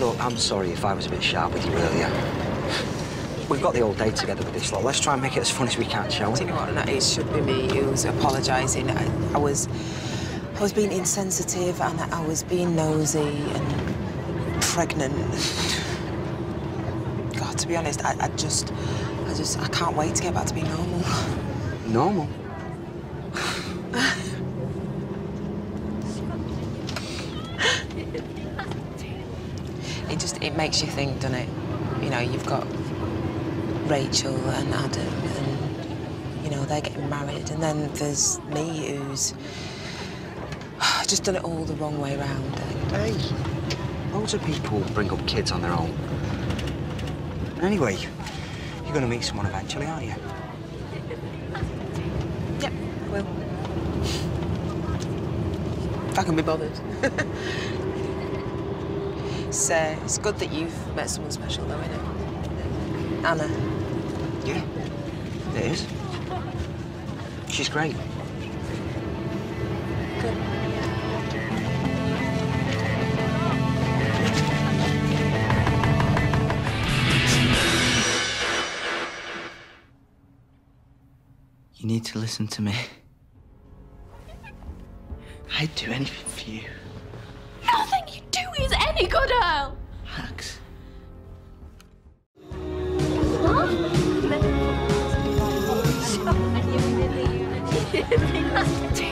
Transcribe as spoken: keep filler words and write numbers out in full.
Look, I'm sorry if I was a bit sharp with you earlier. We've got the whole day together with this lot. Let's try and make it as fun as we can, shall we? Do you know what? No, it should be me who's apologising. I, I was... I was being insensitive and I was being nosy and pregnant. God, to be honest, I, I just... I just... I can't wait to get back to being normal. Normal? It just... It makes you think, doesn't it? You know, you've got... Rachel and Adam, and, you know, they're getting married. And then there's me, who's just done it all the wrong way round. Hey, loads of people bring up kids on their own. Anyway, you're going to meet someone eventually, aren't you? Yep, I will. If I can be bothered. So it's good that you've met someone special, though, innit? Anna. Yeah, it is. She's great. Good. You need to listen to me. I'd do anything for you. Nothing you do is any good, Earl! Max. What?